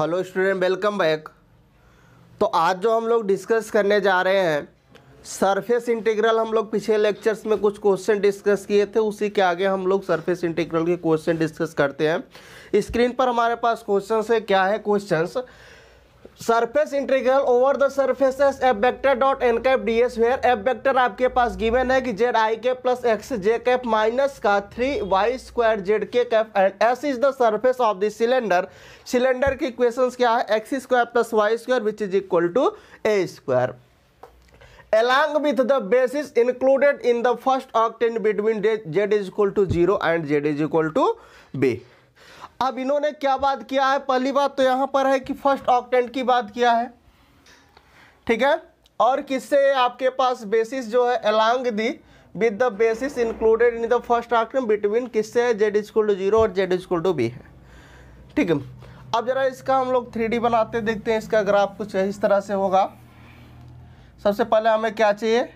Hello student, welcome back. तो आज जो हम लोग डिस्कस करने जा रहे हैं सरफेस इंटीग्रल। हम लोग पिछले लेक्चर्स में कुछ क्वेश्चन डिस्कस किए थे, उसी के आगे हम लोग सरफेस इंटीग्रल के क्वेश्चन डिस्कस करते हैं। स्क्रीन पर हमारे पास क्वेश्चन है। क्या है questions? Surface integral over the surfaces F vector dot N cap D S, where F vector आपके पास गिवन है कि जेड आई के प्लस एक्स जे कैप माइनस का 3y square Z K cap, and S is the surface of the cylinder. Cylinder की equations क्या है? X square plus Y square which is equal to A square, along with the basis included in the first octant between z is equal to 0 and z is equal to b। अब इन्होंने क्या बात किया है? पहली बात तो यहाँ पर है कि फर्स्ट ऑक्टेंट की बात किया है, ठीक है। और किससे आपके पास बेसिस जो है along the with the basis included in the first octant between, किससे है? जेड इज इक्वल टू 0 और Z is equal to B है, ठीक है। अब जरा इसका हम लोग 3D बनाते देखते हैं। इसका ग्राफ कुछ इस तरह से होगा। सबसे पहले हमें क्या चाहिए?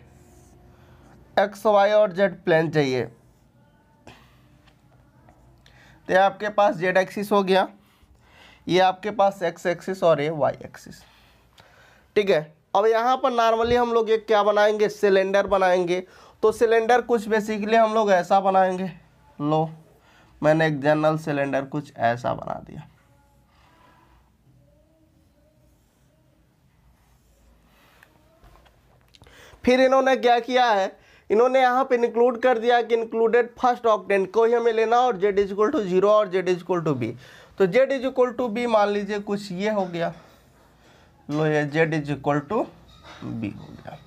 एक्स वाई और जेड प्लेन चाहिए। तो ये आपके पास जेड एक्सिस हो गया, ये आपके पास एक्स एक्सिस और ये वाई एक्सिस, ठीक है। अब यहाँ पर नॉर्मली हम लोग एक क्या बनाएंगे? सिलेंडर बनाएंगे। तो सिलेंडर कुछ बेसिकली हम लोग ऐसा बनाएंगे। लो, मैंने एक जनरल सिलेंडर कुछ ऐसा बना दिया, फिर इन्होंने क्या किया है? इन्होंने यहाँ पे इंक्लूड कर दिया कि इंक्लूडेड फर्स्ट ऑक्टेंट को ही हमें लेना, और जेड इज इक्वल टू 0 और Z is equal to B. तो Z is equal to B मान लीजिए कुछ ये हो गया, लो ये Z is equal to B हो गया।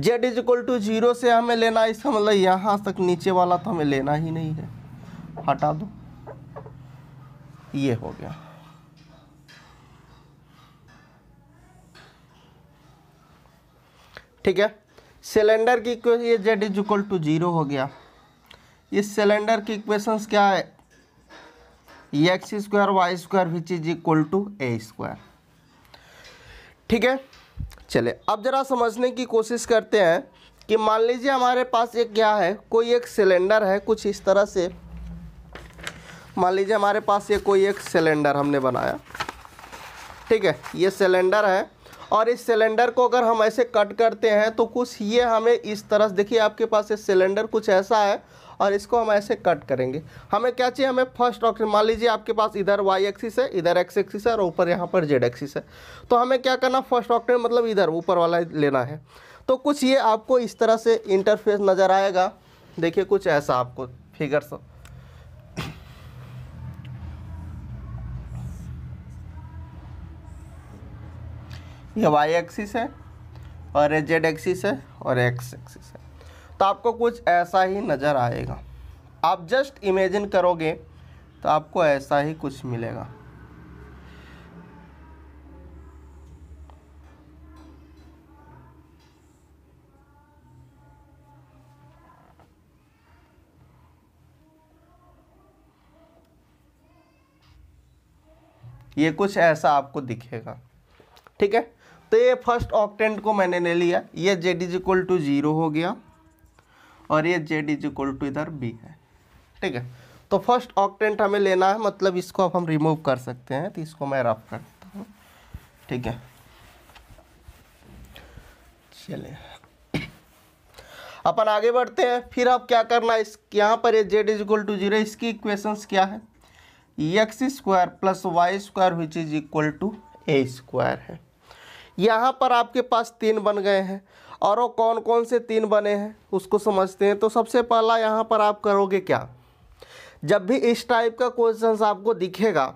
जेड इज इक्वल टू 0 से हमें लेना, इसका मतलब यहाँ तक नीचे वाला तो हमें लेना ही नहीं है, हटा दो, ये हो गया। ठीक है, सिलेंडर की ये जेड इज इक्वल टू 0 हो गया। इस सिलेंडर की इक्वेशंस क्या है? ये x square Y square which is equal to A square, ठीक है। चले अब जरा समझने की कोशिश करते हैं कि मान लीजिए हमारे पास एक क्या है, कोई एक सिलेंडर है कुछ इस तरह से। मान लीजिए हमारे पास ये कोई एक सिलेंडर हमने बनाया, ठीक है। ये सिलेंडर है और इस सिलेंडर को अगर हम ऐसे कट करते हैं तो कुछ ये हमें इस तरह से, देखिए आपके पास ये सिलेंडर कुछ ऐसा है और इसको हम ऐसे कट करेंगे। हमें क्या चाहिए? हमें फर्स्ट ऑक्टेंट। मान लीजिए आपके पास इधर वाई एक्सिस है, इधर एक्स एक्सिस है और ऊपर यहाँ पर जेड एक्सिस है। तो हमें क्या करना? फर्स्ट ऑक्टेंट मतलब इधर ऊपर वाला लेना है। तो कुछ ये आपको इस तरह से इंटरफेस नज़र आएगा, देखिए कुछ ऐसा आपको फिगर्स। ये वाई एक्सिस है और ये जेड एक्सिस है और एक्स एक्सिस है। तो आपको कुछ ऐसा ही नज़र आएगा। आप जस्ट इमेजिन करोगे तो आपको ऐसा ही कुछ मिलेगा। ये कुछ ऐसा आपको दिखेगा, ठीक है। तो ये फर्स्ट ऑक्टेंट को मैंने ले लिया, ये जेड इज इक्वल टू 0 हो गया और ये जेड इज इक्वल टू इधर बी है, ठीक है। तो फर्स्ट ऑक्टेंट हमें लेना है, मतलब इसको अब हम रिमूव कर सकते हैं। तो इसको मैं रफ कर देता हूँ, ठीक है। चलिए अपन आगे बढ़ते हैं। फिर अब क्या करना है? इस यहाँ पर ये जेड इज इक्वल टू 0, इसकी इक्वेशंस क्या है? X square plus Y square which is equal to A square है। यहाँ पर आपके पास 3 बन गए हैं और वो कौन कौन से 3 बने हैं उसको समझते हैं। तो सबसे पहला यहाँ पर आप करोगे क्या? जब भी इस टाइप का क्वेश्चन आपको दिखेगा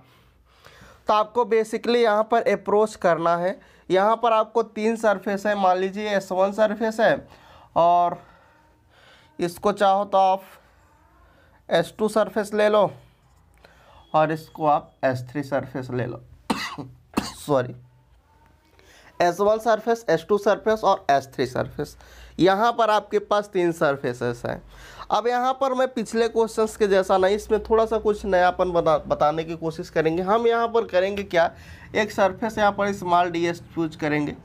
तो आपको बेसिकली यहाँ पर अप्रोच करना है। यहाँ पर आपको 3 सरफेस है, मान लीजिए S1 सरफेस है और इसको चाहो तो आप S2 सरफेस ले लो और इसको आप S3 सरफेस ले लो। Sorry, S1 surface, S2 surface और S3 सरफेस। यहाँ पर आपके पास 3 सरफेसेस हैं। अब यहाँ पर मैं पिछले क्वेश्चंस के जैसा नहीं, इसमें थोड़ा सा कुछ नयापन बताने की कोशिश करेंगे। हम यहाँ पर करेंगे क्या? एक सरफेस यहाँ पर स्मॉल ds चूज करेंगे।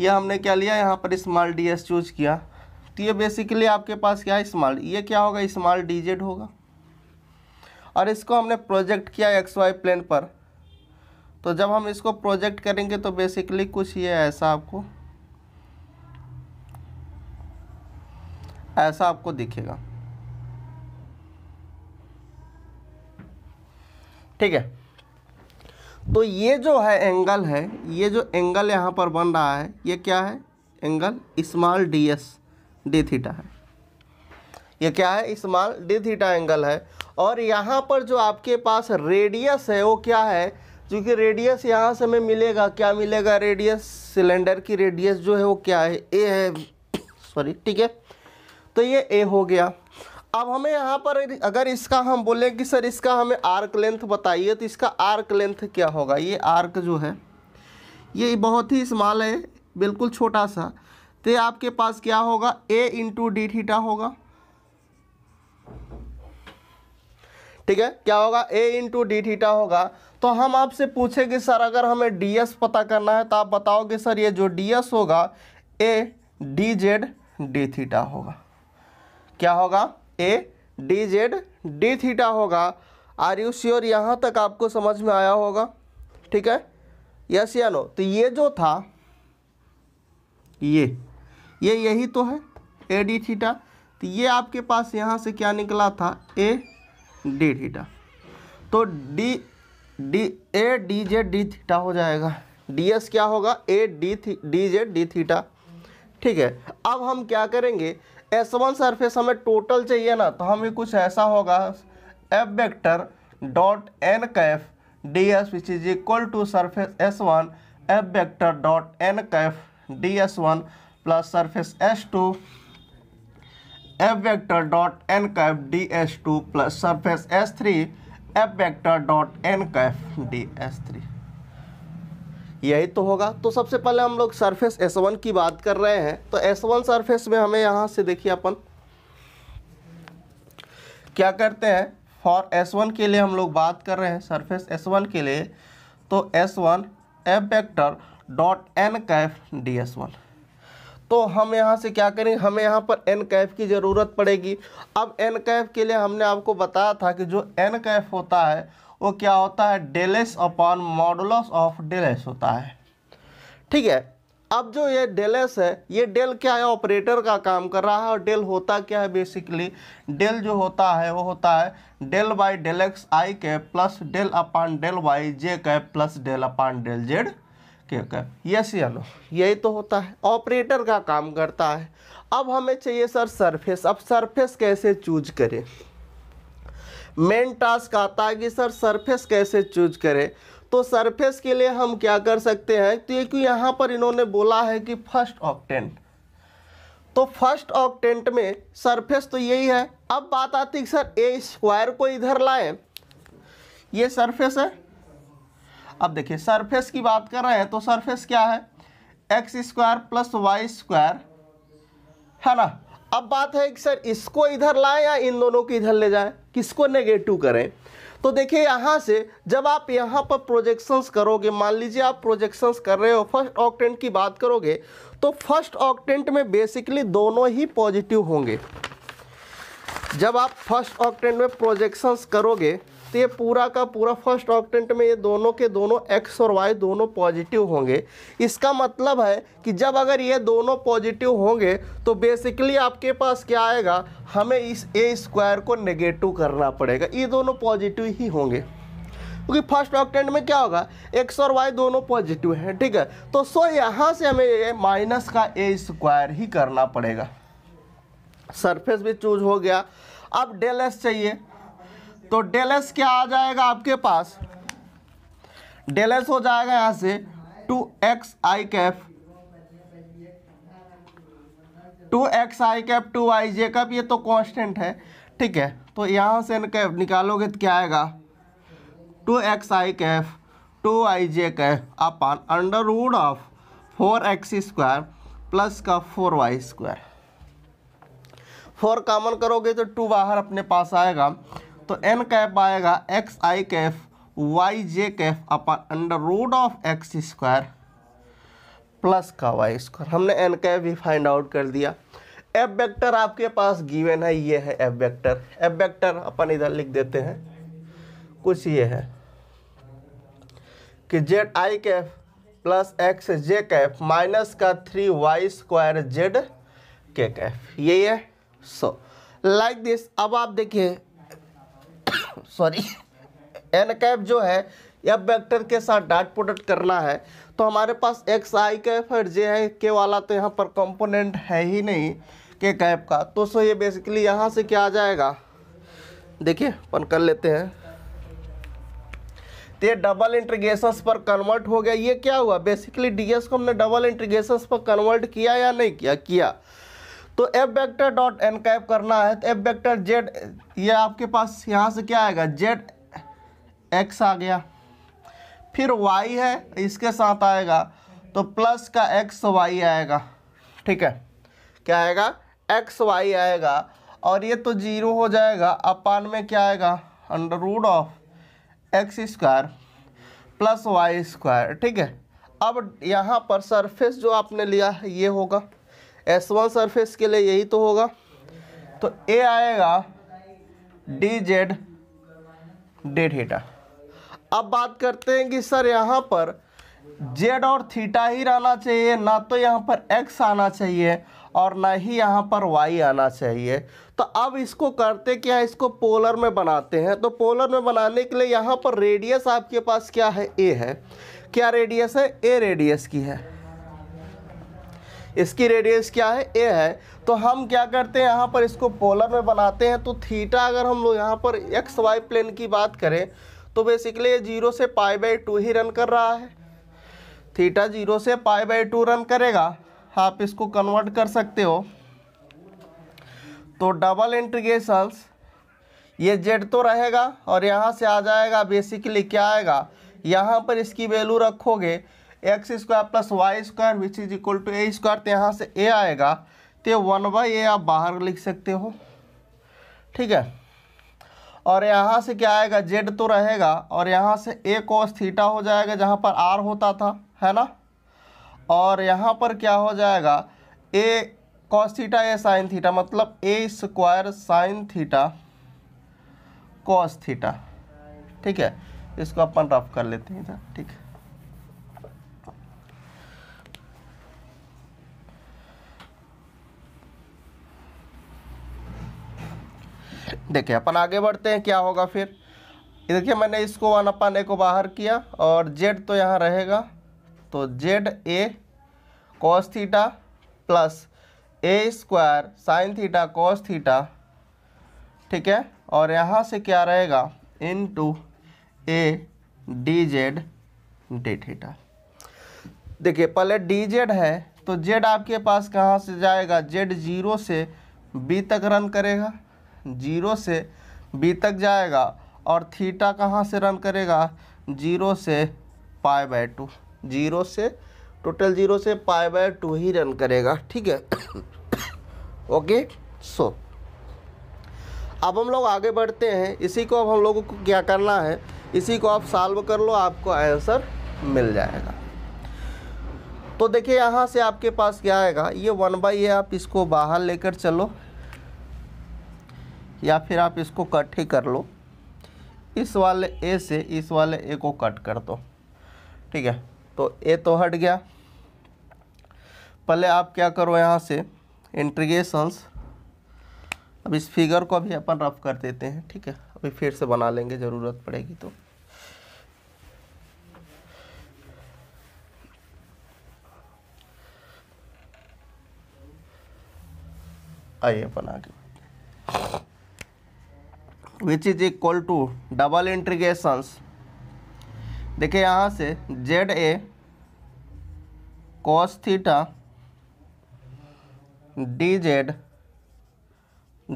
ये हमने क्या लिया? यहाँ पर स्मॉल ds चूज किया। तो ये बेसिकली आपके पास क्या है? स्मॉल, ये क्या होगा? स्मॉल dz होगा। और इसको हमने प्रोजेक्ट किया XY प्लेन पर। तो जब हम इसको प्रोजेक्ट करेंगे तो बेसिकली कुछ ये ऐसा आपको दिखेगा। ठीक है, तो ये जो है ये जो एंगल यहाँ पर बन रहा है ये क्या है, एंगल स्मॉल डी थीटा है। ये क्या है, स्मॉल डी थीटा एंगल है। और यहाँ पर जो आपके पास रेडियस है वो क्या है, क्योंकि रेडियस यहाँ से हमें मिलेगा, क्या मिलेगा रेडियस, सिलेंडर की रेडियस जो है वो क्या है, ए है, सॉरी। ठीक है, तो ये ए हो गया। अब हमें यहाँ पर अगर इसका हम बोलें कि सर इसका हमें आर्क लेंथ बताइए, तो इसका आर्क लेंथ क्या होगा। ये आर्क जो है ये बहुत ही स्मॉल है, बिल्कुल छोटा सा, तो ये आपके पास क्या होगा, ए इंटू डी थीटा होगा। ठीक है, क्या होगा, ए इंटू डी थीटा होगा। तो हम आपसे पूछेंगे सर अगर हमें डी एस पता करना है तो आप बताओगे सर ये जो डी एस होगा A D Z D theta होगा। क्या होगा, A D Z D theta होगा। आर यू श्योर, यहाँ तक आपको समझ में आया होगा। ठीक है, यस या नो। तो ये जो था ये यही तो है ए डी थीटा। तो ये आपके पास यहाँ से क्या निकला था, ए डी थीटा। तो डी जेड डी थीटा हो जाएगा। डी एस क्या होगा, A D Z D theta. ठीक है, अब हम क्या करेंगे, S1 सरफेस हमें टोटल चाहिए ना, तो हमें कुछ ऐसा होगा, F vector dot N cap D S which is equal to surface S1 F vector dot N cap D S one plus surface S2 F vector dot N cap D S two plus surface S3 F vector dot N cap D S three. यही तो होगा। तो सबसे पहले हम लोग surface S1 की बात कर रहे हैं। तो S1 सरफेस में हमें यहाँ से देखिए अपन क्या करते हैं, फॉर S1 के लिए हम लोग बात कर रहे हैं सरफेस S1 के लिए। तो S1 F vector dot N cap D S one, तो हम यहाँ से क्या करेंगे, हमें यहाँ पर एन कैफ की ज़रूरत पड़ेगी। अब एन कैफ के लिए हमने आपको बताया था कि जो एन कैफ होता है वो क्या होता है, del S upon modulus of del S होता है। ठीक है, अब जो ये डेल एस है, ये डेल क्या है, ऑपरेटर का काम कर रहा है। और डेल होता क्या है, बेसिकली डेल जो होता है वो होता है del by del X I के plus del upon del Y J के plus del upon del Z K cap. Yes या नो, यही तो होता है, ऑपरेटर का काम करता है। अब हमें चाहिए सर सरफेस। अब सरफेस कैसे चूज करें, मेन टास्क आता है कि सर सरफेस कैसे चूज करें। तो सरफेस के लिए हम क्या कर सकते हैं, क्योंकि यहाँ पर इन्होंने बोला है कि फर्स्ट ऑक्टेंट, तो फर्स्ट ऑक्टेंट में सरफेस तो यही है। अब बात आती है सर ए स्क्वायर को इधर लाएं, ये सरफेस है। अब देखिए सरफेस की बात कर रहे हैं, तो सरफेस क्या है, x square plus Y square है ना। अब बात है कि सर इसको इधर लाएं या इन दोनों को इधर ले जाएं, किसको नेगेटिव करें। तो देखिए यहाँ से जब आप यहाँ पर प्रोजेक्शंस करोगे, मान लीजिए आप प्रोजेक्शंस कर रहे हो, फर्स्ट ऑक्टेंट की बात करोगे, तो फर्स्ट ऑक्टेंट में बेसिकली दोनों ही पॉजिटिव होंगे। जब आप फर्स्ट ऑक्टेंट में प्रोजेक्शंस करोगे तो ये पूरा का पूरा फर्स्ट ऑक्टेंट में ये दोनों के दोनों एक्स और वाई दोनों पॉजिटिव होंगे। इसका मतलब है कि जब अगर ये दोनों पॉजिटिव होंगे तो बेसिकली आपके पास क्या आएगा, हमें इस ए स्क्वायर को नेगेटिव करना पड़ेगा। ये दोनों पॉजिटिव ही होंगे क्योंकि फर्स्ट ऑक्टेंट में क्या होगा, एक्स और वाई दोनों पॉजिटिव हैं। ठीक है, तो सो यहाँ से हमें माइनस का ए स्क्वायर ही करना पड़ेगा। सरफेस भी चूज हो गया। अब डेल एस चाहिए, तो डेल एस क्या आ जाएगा आपके पास, डेल एस हो जाएगा यहाँ से 2xi कैप 2yj कैप, ये तो कांस्टेंट है। ठीक है, तो यहाँ से n कैप निकालोगे तो क्या आएगा, 2xi cap 2yj cap upon under root of 4x square plus का 4y स्क्वायर। 4 कॉमन करोगे तो 2 बाहर अपने पास आएगा, तो n कैप आएगा X I cap Y J cap upon under root of x square plus का वाई स्क्वायर। हमने n कैफ भी फाइंड आउट कर दिया। एफ वेक्टर आपके पास गिवन है, ये है एफ वेक्टर। एफ वेक्टर अपन इधर लिख देते हैं, कुछ ये है कि Z I cap plus X J cap minus का 3y square Z K cap, यही है। So like this. अब आप देखिए सॉरी एन कैप जो है यह वेक्टर के साथ डॉट प्रोडक्ट करना है, तो हमारे पास एक्स आई कैप और जे है के वाला तो यहाँ पर कंपोनेंट है ही नहीं के कैप का, तो सो ये बेसिकली यहाँ से क्या आ जाएगा, देखिए अपन कर लेते हैं, तो ये डबल इंटीग्रेशंस पर कन्वर्ट हो गया। ये क्या हुआ, बेसिकली डीएस को हमने डबल इंटीग्रेशंस पर कन्वर्ट किया या नहीं किया, किया। तो F vector dot N cap करना है, तो एफ वेक्टर जेड ये आपके पास यहाँ से क्या आएगा, जेड एक्स आ गया, फिर वाई है इसके साथ आएगा तो प्लस का एक्स वाई आएगा, ठीक है, क्या आएगा एक्स वाई आएगा, और ये तो जीरो हो जाएगा, अपान में क्या आएगा under root of x² plus y², ठीक है। अब यहाँ पर सरफेस जो आपने लिया है ये होगा, S1 सरफेस के लिए यही तो होगा, तो A आएगा dz d थीटा। अब बात करते हैं कि सर यहाँ पर z और थीटा ही रहना चाहिए, ना तो यहाँ पर x आना चाहिए और ना ही यहाँ पर y आना चाहिए। तो अब इसको करते क्या है, इसको पोलर में बनाते हैं। तो पोलर में बनाने के लिए यहाँ पर रेडियस आपके पास क्या है, a है, क्या रेडियस है, a रेडियस की है, इसकी रेडियस क्या है, a है। तो हम क्या करते हैं यहाँ पर इसको पोलर में बनाते हैं। तो थीटा अगर हम लोग यहाँ पर एक्स वाई प्लेन की बात करें तो बेसिकली ये 0 से π/2 ही रन कर रहा है, थीटा 0 से π/2 रन करेगा। आप इसको कन्वर्ट कर सकते हो, तो डबल इंटीग्रेशंस ये जेड तो रहेगा और यहाँ से आ जाएगा बेसिकली क्या आएगा, यहाँ पर इसकी वैल्यू रखोगे x² plus y² which is equal to a², तो यहाँ से a आएगा, तो 1/a आप बाहर लिख सकते हो, ठीक है। और यहाँ से क्या आएगा, z तो रहेगा और यहाँ से a cos थीटा हो जाएगा, जहाँ पर r होता था, है ना, और यहाँ पर क्या हो जाएगा a cos theta a sin theta, मतलब a² sin theta cos theta, ठीक है। इसको अपन रफ कर लेते हैं, ठीक है। देखिए अपन आगे बढ़ते हैं, क्या होगा फिर, देखिए मैंने इसको 1/a को बाहर किया और जेड तो यहाँ रहेगा, तो Z a cos theta plus a² sin theta cos theta, ठीक है, और यहाँ से क्या रहेगा into a dz d theta. देखिए पहले dz है, तो जेड आपके पास कहाँ से जाएगा, जेड 0 से b तक रन करेगा, 0 से b तक जाएगा, और थीटा कहाँ से रन करेगा, 0 से π/2, 0 से टोटल 0 से π/2 ही रन करेगा, ठीक है। ओके सो अब हम लोग आगे बढ़ते हैं, इसी को अब हम लोगों को क्या करना है, इसी को आप सॉल्व कर लो, आपको आंसर मिल जाएगा। तो देखिए यहाँ से आपके पास क्या आएगा, ये 1/a आप इसको बाहर लेकर चलो या फिर आप इसको कट ही कर लो, इस वाले a से इस वाले a को कट कर दो, ठीक है। तो a तो हट गया, पहले आप क्या करो यहाँ से इंटीग्रेशंस। अब इस फिगर को अभी अपन रफ कर देते हैं, ठीक है, अभी फिर से बना लेंगे ज़रूरत पड़ेगी तो। आइए अपन आगे, which is equal to double integrations, देखिए यहाँ से Z a cos theta dz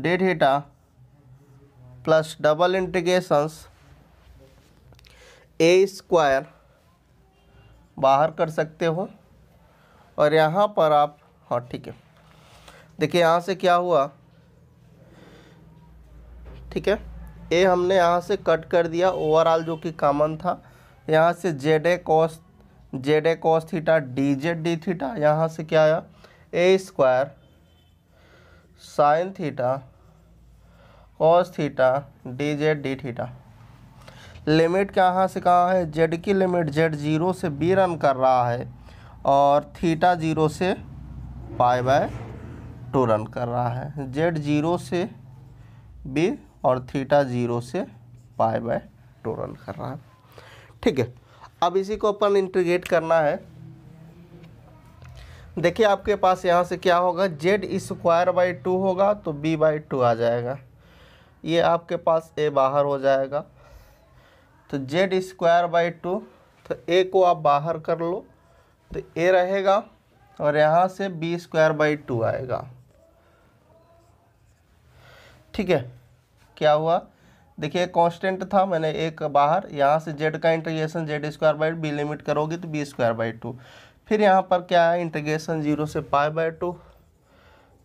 d theta plus double integrations a² बाहर कर सकते हो, और यहाँ पर आप, हाँ ठीक है, देखिए यहाँ से क्या हुआ, ठीक है, ए हमने यहाँ से कट कर दिया ओवरऑल जो कि कॉमन था, यहाँ से Z A cos theta dz d theta, यहाँ से क्या आया a² sine theta cos theta dz d theta. Limit कहाँ से कहाँ है, जेड की लिमिट जेड ज़ीरो से बी रन कर रहा है और थीटा ज़ीरो से पाई बाय टू रन कर रहा है। जेड ज़ीरो से बी और थीटा ज़ीरो से पाई बाय टू रन कर रहा है। ठीक है, अब इसी को अपन इंटीग्रेट करना है। देखिए आपके पास यहाँ से क्या होगा, जेड स्क्वायर बाई टू होगा तो बी बाई टू आ जाएगा, ये आपके पास ए बाहर हो जाएगा। तो जेड स्क्वायर बाई टू, तो ए को आप बाहर कर लो तो ए रहेगा और यहाँ से बी स्क्वायर बाई टू आएगा। ठीक है, क्या हुआ देखिए कांस्टेंट था, मैंने एक बाहर, यहाँ से जेड का integration Z square by B limit करोगे तो बी स्क्वायर बाई टू, फिर यहाँ पर क्या है इंटीग्रेशन जीरो से pi by two,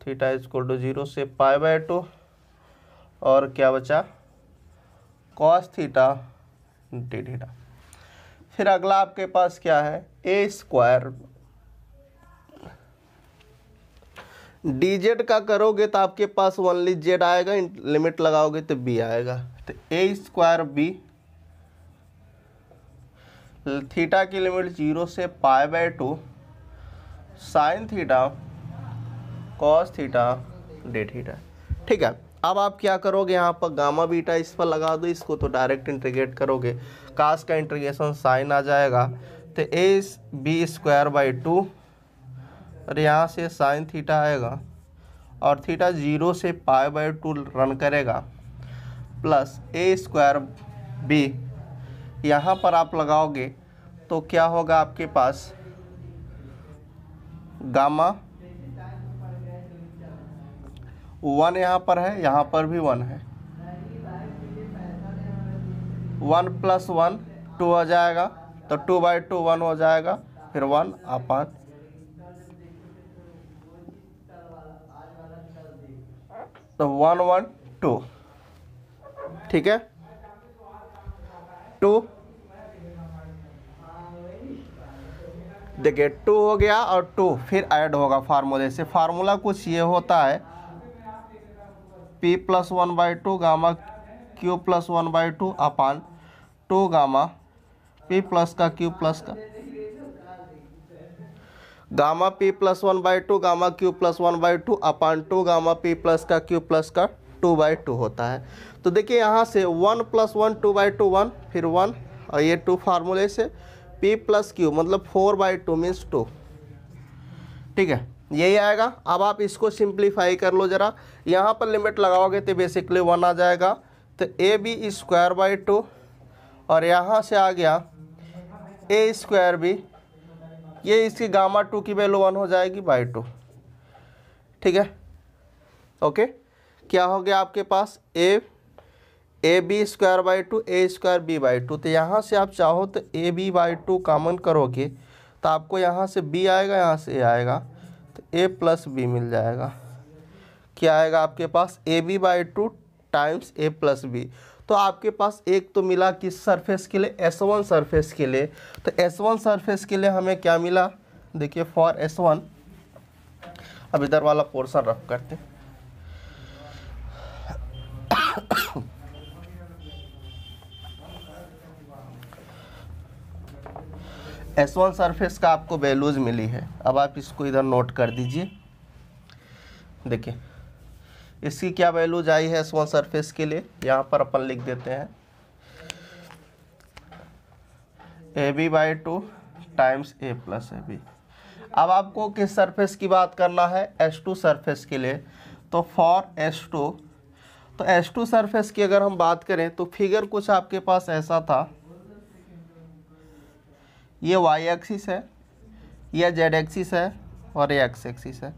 theta equal to zero से पाई बाय टू और क्या बचा कॉस थीटा डी थीटा। फिर अगला आपके पास क्या है ए स्क्वायर डी जेड का करोगे तो आपके पास ओनली जेड आएगा, लिमिट लगाओगे तो बी आएगा। तो ए स्क्वायर बी, थीटा की लिमिट जीरो से pi by two, sine theta cos theta d theta. ठीक है, अब आप क्या करोगे यहाँ पर गामा बीटा इस पर लगा दो, इसको तो डायरेक्ट इंटीग्रेट करोगे, कास का इंटीग्रेशन साइन आ जाएगा। तो a b square by two और यहाँ से साइन थीटा आएगा और थीटा जीरो से पाई बाई टू रन करेगा प्लस ए स्क्वायर बी, यहाँ पर आप लगाओगे तो क्या होगा आपके पास गामा वन यहाँ पर है, यहाँ पर भी वन है, वन प्लस वन टू आ जाएगा तो टू बाई टू वन हो जाएगा, फिर वन अपन तो वन वन टू। ठीक है, टू देखिए टू हो गया और टू फिर ऐड होगा फार्मूले से। फार्मूला कुछ ये होता है p plus one by two gamma q plus one by two upon two gamma p plus का क्यू प्लस का gamma p plus one by two gamma q plus one by two upon two gamma p plus का q plus का two by two होता है। तो देखिए यहाँ से one plus one two by two one, फिर वन और ये टू फार्मूले से पी प्लस क्यू मतलब four by two means two. ठीक है, यही आएगा। अब आप इसको सिंप्लीफाई कर लो ज़रा, यहाँ पर लिमिट लगाओगे तो बेसिकली वन आ जाएगा। तो a b square by two और यहाँ से आ गया ए स्क्वायर बी, ये इसकी गामा टू की वैल्यू वन हो जाएगी बाई टू। ठीक है, ओके, क्या हो गया आपके पास a b square by two A square b by two. तो यहाँ से आप चाहो तो a b by two common करोगे तो आपको यहाँ से बी आएगा, यहाँ से ए आएगा, तो ए प्लस बी मिल जाएगा। क्या आएगा आपके पास a b by two times a plus b. तो आपके पास एक तो मिला किस सरफेस के लिए, एस वन सरफेस के लिए। तो एस वन सरफेस के लिए हमें क्या मिला, देखिए फॉर एस वन, अब इधर वाला पोर्शन रफ करते हैं। एस वन सरफेस का आपको वैल्यूज मिली है, अब आप इसको इधर नोट कर दीजिए। देखिए इसकी क्या वैल्यूज आई है एस वन सरफेस के लिए, यहाँ पर अपन लिख देते हैं a b by two times a plus a b. अब आपको किस सरफेस की बात करना है, एस टू सरफेस के लिए। तो फॉर एस टू, तो एस टू सरफेस की अगर हम बात करें तो फिगर कुछ आपके पास ऐसा था, ये वाई एक्सिस है, यह जेड एक्सिस है और ये एक्स एक्सिस है।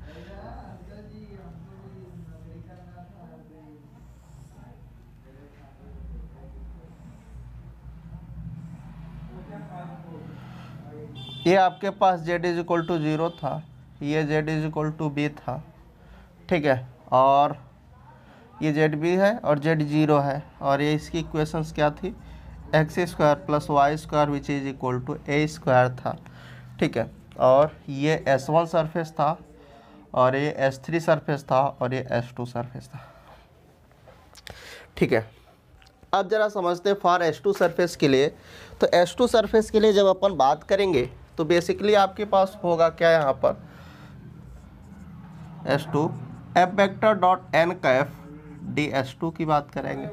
ये आपके पास z is equal to zero था, ये Z is equal to b था। ठीक है, और ये जेड बी है और जेड जीरो है और ये इसकी इक्वेशंस क्या थी, x square plus Y square which is equal to A square था। ठीक है, और ये एस वन सरफेस था और ये एस थ्री सरफेस था और ये एस टू सरफेस था। ठीक है, अब ज़रा समझते हैं फॉर H2 सरफेस के लिए। तो H2 सरफेस के लिए जब अपन बात करेंगे तो बेसिकली आपके पास होगा क्या, यहाँ पर H2 f vector dot n का एफ डी H2 की बात करेंगे।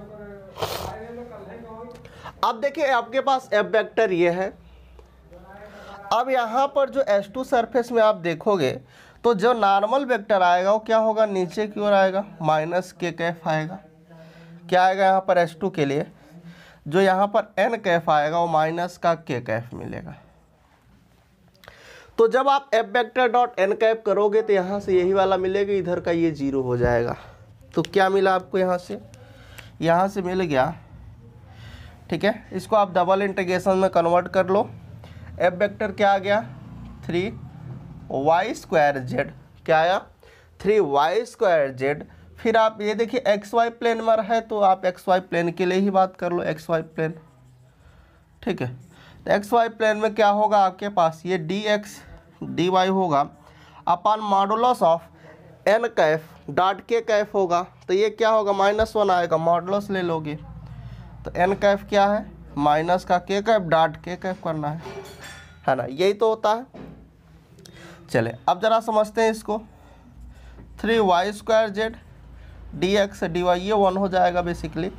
अब देखिए आपके पास एफ वेक्टर ये है। अब यहाँ पर जो H2 सरफेस में आप देखोगे तो जो नॉर्मल वेक्टर आएगा वो क्या होगा, नीचे की ओर आएगा, माइनस के कैफ आएगा। क्या आएगा यहाँ पर H2 के लिए, जो यहाँ पर n कैफ आएगा वो माइनस का के कैफ मिलेगा। तो जब आप f vector dot N cap करोगे तो यहाँ से यही वाला मिलेगा, इधर का ये जीरो हो जाएगा। तो क्या मिला आपको यहाँ से, यहाँ से मिल गया। ठीक है, इसको आप डबल इंटीग्रेशन में कन्वर्ट कर लो। एफ वेक्टर क्या आ गया, 3y स्क्वायर जेड। क्या आया, 3y स्क्वायर जेड। फिर आप ये देखिए XY प्लेन में है तो आप XY प्लेन के लिए ही बात कर लो, XY प्लेन। ठीक है, तो XY प्लेन में क्या होगा आपके पास, ये dx dy होगा upon modulus of n cap dot k cap होगा। तो ये क्या होगा, -1 आएगा, मॉडुलस ले लोगे तो n कैफ क्या है, माइनस का के कैफ डॉट के कैफ करना है ना, यही तो होता है। चले अब ज़रा समझते हैं इसको, 3y square Z dx dy ये 1 हो जाएगा बेसिकली।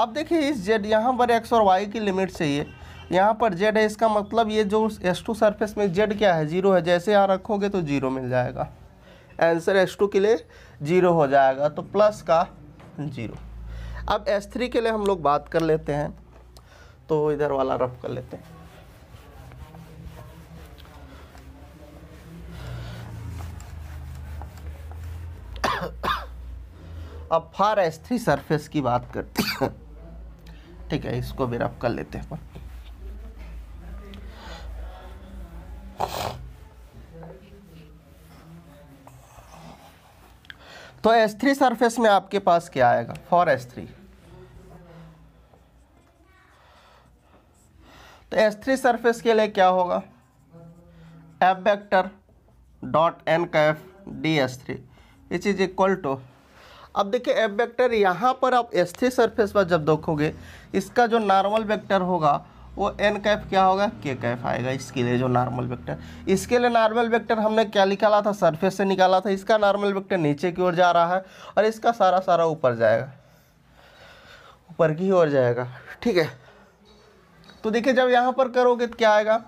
अब देखिए इस जेड, यहाँ पर x और y की लिमिट चाहिए, यहाँ पर जेड है, इसका मतलब ये जो H2 सरफेस में जेड क्या है, जीरो है। जैसे यहाँ रखोगे तो जीरो मिल जाएगा, आंसर H2 के लिए जीरो हो जाएगा, तो प्लस का जीरो। अब H3 के लिए हम लोग बात कर लेते हैं, तो इधर वाला रफ कर लेते हैं। अब फॉर H3 सरफेस की बात करते हैं। ठीक है, इसको भी रफ कर लेते हैं। तो H3 सरफेस में आपके पास क्या आएगा, फॉर H3, तो H3 सरफेस के लिए क्या होगा, एफ वेक्टर डॉट एन का F d H3 is equal to. अब देखिए एफ वेक्टर, यहाँ पर आप H3 सरफेस पर जब देखोगे इसका जो नॉर्मल वेक्टर होगा वो n कैफ क्या होगा, k कैफ आएगा। इसके लिए जो नॉर्मल वेक्टर, इसके लिए नॉर्मल वेक्टर हमने क्या निकाला था, सरफेस से निकाला था। इसका नॉर्मल वेक्टर नीचे की ओर जा रहा है और इसका सारा ऊपर जाएगा, ऊपर की ओर जाएगा। ठीक है, तो देखिए जब यहाँ पर करोगे तो क्या आएगा,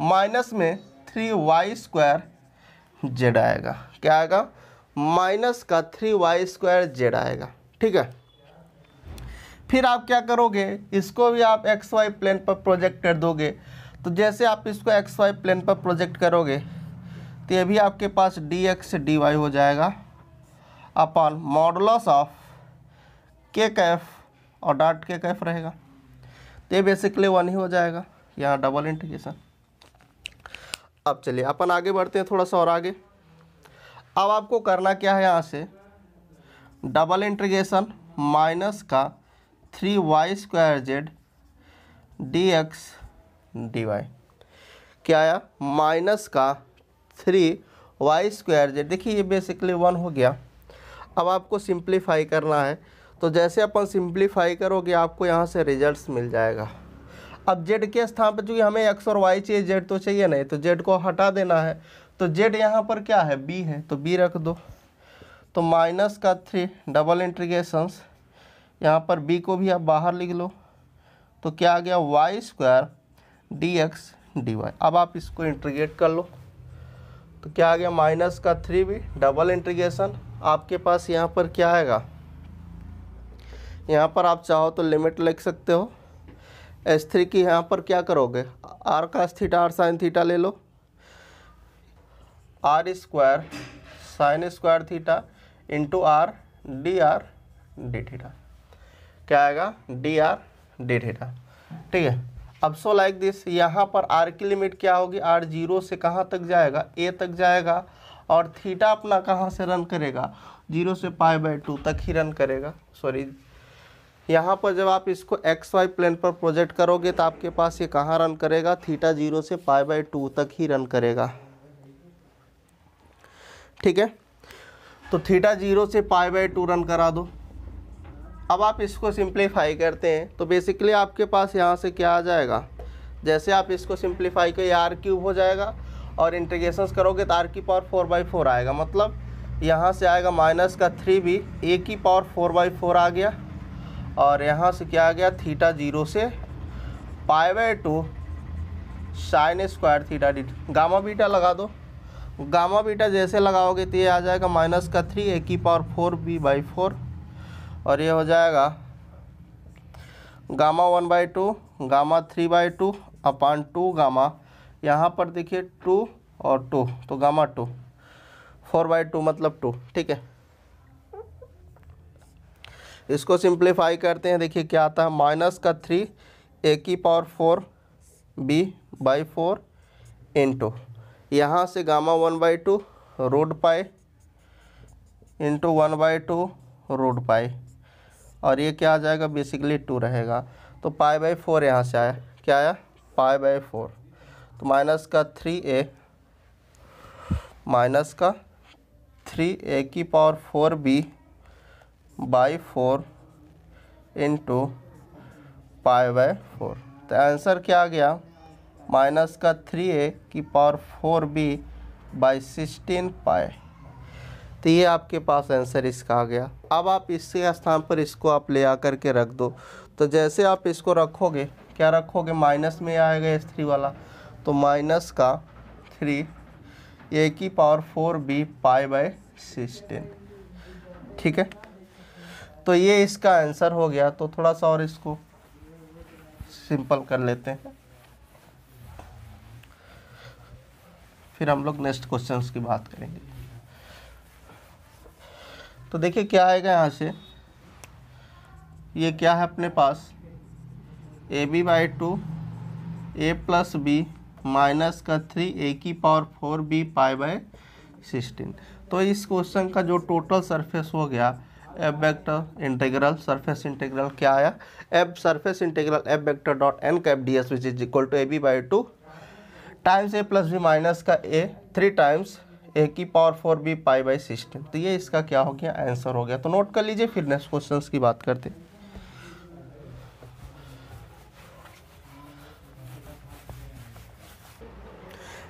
माइनस में 3y स्क्वायर जेड आएगा। क्या आएगा, माइनस का 3y स्क्वायर जेड आएगा। ठीक है, फिर आप क्या करोगे, इसको भी आप XY प्लेन पर प्रोजेक्ट कर दोगे। तो जैसे आप इसको XY प्लेन पर प्रोजेक्ट करोगे तो ये भी आपके पास dx dy हो जाएगा अपॉन मॉडुलस ऑफ के कैफ और डॉट के कैफ रहेगा। तो ये बेसिकली 1 ही हो जाएगा, यहाँ डबल इंटीग्रेशन। अब चलिए अपन आगे बढ़ते हैं थोड़ा सा और आगे। अब आपको करना क्या है, यहाँ से डबल इंटीग्रेशन माइनस का 3y square Z dx dy। क्या आया, माइनस का 3y स्क्वायर जेड। देखिए ये बेसिकली 1 हो गया। अब आपको सिंप्लीफाई करना है, तो जैसे अपन सिंप्लीफाई करोगे आपको यहाँ से रिजल्ट्स मिल जाएगा। अब z के स्थान पर चूँकि हमें x और y चाहिए, z तो चाहिए नहीं, तो z को हटा देना है। तो z यहाँ पर क्या है, b है, तो b रख दो। तो माइनस का 3 डबल इंटीग्रेशंस, यहाँ पर b को भी आप बाहर लिख लो। तो क्या आ गया, y स्क्वायर dx dy। अब आप इसको इंटीग्रेट कर लो तो क्या आ गया, माइनस का 3b डबल इंटीग्रेशन। आपके पास यहाँ पर क्या आएगा, यहाँ पर आप चाहो तो लिमिट लिख सकते हो H3 की। यहाँ पर क्या करोगे, r का थीटा r साइन थीटा ले लो, r square sine square theta into r dr d theta. क्या आएगा, dr d थीटा। ठीक है, अब सो लाइक दिस, यहाँ पर r की लिमिट क्या होगी, r 0 से कहाँ तक जाएगा, a तक जाएगा। और थीटा अपना कहाँ से रन करेगा, 0 से π/2 तक ही रन करेगा। सॉरी, यहाँ पर जब आप इसको XY प्लेन पर प्रोजेक्ट करोगे तो आपके पास ये कहाँ रन करेगा, थीटा 0 से π/2 तक ही रन करेगा। ठीक है, तो थीटा 0 से π/2 रन करा दो। अब आप इसको सिंप्लीफाई करते हैं तो बेसिकली आपके पास यहाँ से क्या आ जाएगा, जैसे आप इसको सिंप्लीफाई करें आर क्यूब हो जाएगा और इंटीग्रेशंस करोगे तो आर की पावर 4/4 आएगा। मतलब यहाँ से आएगा माइनस का 3b, ए की पावर 4/4 आ गया और यहाँ से क्या आ गया थीटा 0 से π/2 sine square theta d. Gamma beta लगा दो, गामा बीटा जैसे लगाओगे तो ये आ जाएगा माइनस का 3 ए की पावर 4b/4 और ये हो जाएगा गामा 1/2 गामा 3/2 अपान 2 गामा, यहाँ पर देखिए 2 और 2 तो गामा 2 4/2 मतलब 2। ठीक है, इसको सिंप्लीफाई करते हैं, देखिए क्या आता है माइनस का 3 ए की पावर 4b/4 इंटू यहाँ से gamma 1/2 root pi into 1/2 root pi और ये क्या आ जाएगा बेसिकली 2 रहेगा। तो π/4 यहाँ से आया, क्या आया π/4 तो माइनस का 3a माइनस का 3a की पावर 4b/4 इंटू π/4। तो आंसर क्या आ गया माइनस का 3a की पावर 4b/16 पाई। तो ये आपके पास आंसर इसका आ गया। अब आप इसके स्थान पर इसको आप ले आकर के रख दो, तो जैसे आप इसको रखोगे क्या रखोगे माइनस में आएगा S3 वाला, तो माइनस का 3a की पावर 4b/16। ठीक है, तो ये इसका आंसर हो गया। तो थोड़ा सा और इसको सिंपल कर लेते हैं, फिर हम लोग नेक्स्ट क्वेश्चंस की बात करेंगे। तो देखिए क्या आएगा यहाँ से, ये क्या है अपने पास ab/2 a+b माइनस का 3a की पावर 4b/16। तो इस क्वेश्चन का जो टोटल सरफेस हो गया F vector integral surface integral क्या आया f surface integral f vector dot N cap D S which is equal to ab/2 times a plus b minus का ए 3 टाइम्स ए की power 4b/16। तो ये इसका क्या हो गया आंसर हो गया। तो नोट कर लीजिए, फिर नेक्स्ट क्वेश्चंस की बात करते हैं।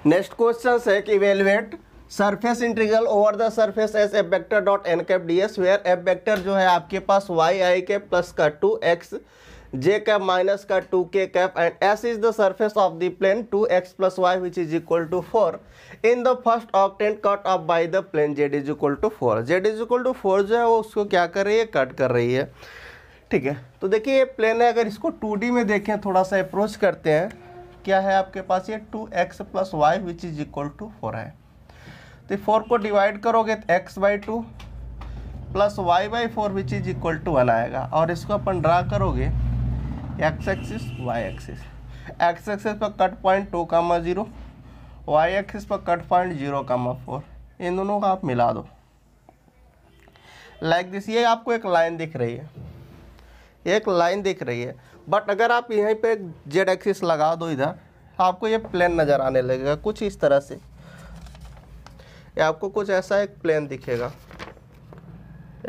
नेक्स्ट क्वेश्चन है कि evaluate surface integral over the surface s f vector dot N cap D S where F vector जो है आपके पास वाई आई के प्लस का 2x जे कैप माइनस का 2k cap and S is the surface of the plane 2x + y which is equal to 4 in the first octant cut off by the plane z is equal to 4। जो है वो उसको क्या कर रही है cut कर रही है। ठीक है, तो देखिए ये प्लेन है, अगर इसको 2D में देखें थोड़ा सा अप्रोच करते हैं, क्या है आपके पास ये 2x + y which is equal to 4 है। तो 4 को डिवाइड करोगे तो x/2 plus y/4 which is equal to 1 आएगा और इसको अपन ड्रा करोगे x axis y axis. X axis पर कट पॉइंट 2,0, वाई एक्सिस पर कट पॉइंट 0,4, इन दोनों का आप मिला दो लाइक दिस। ये आपको एक लाइन दिख रही है, बट अगर आप यहीं पे जेड एक्सिस लगा दो इधर, आपको ये प्लेन नज़र आने लगेगा कुछ इस तरह से, ये आपको कुछ ऐसा एक प्लेन दिखेगा,